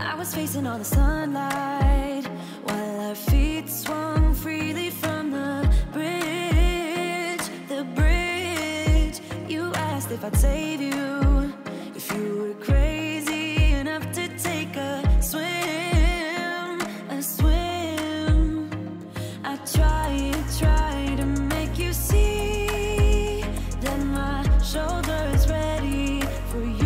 I was facing all the sunlight while our feet swung freely from the bridge. You asked if I'd save you, if you were crazy enough to take a swim, a swim. I tried to make you see that my shoulder is ready for you.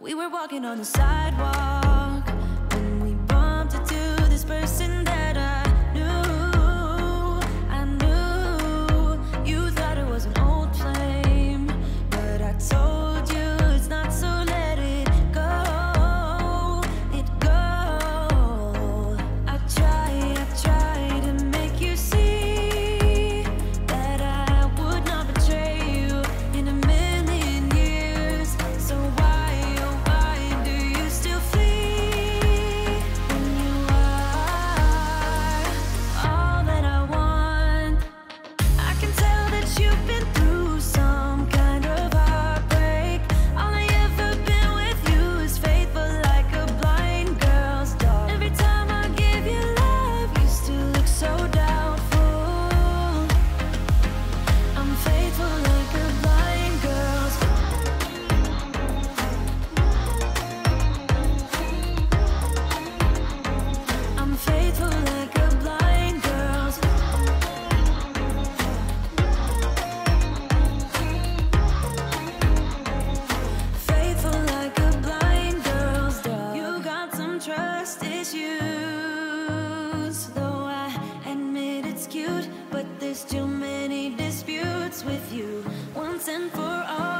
We were walking on the sidewalk when we bumped into this person that I knew. You thought it was an old flame, but I told you it's not, so let it go, it go. I tried to make you see that I would not betray you in a million years. So issues, though I admit it's cute, but there's too many disputes with you once and for all.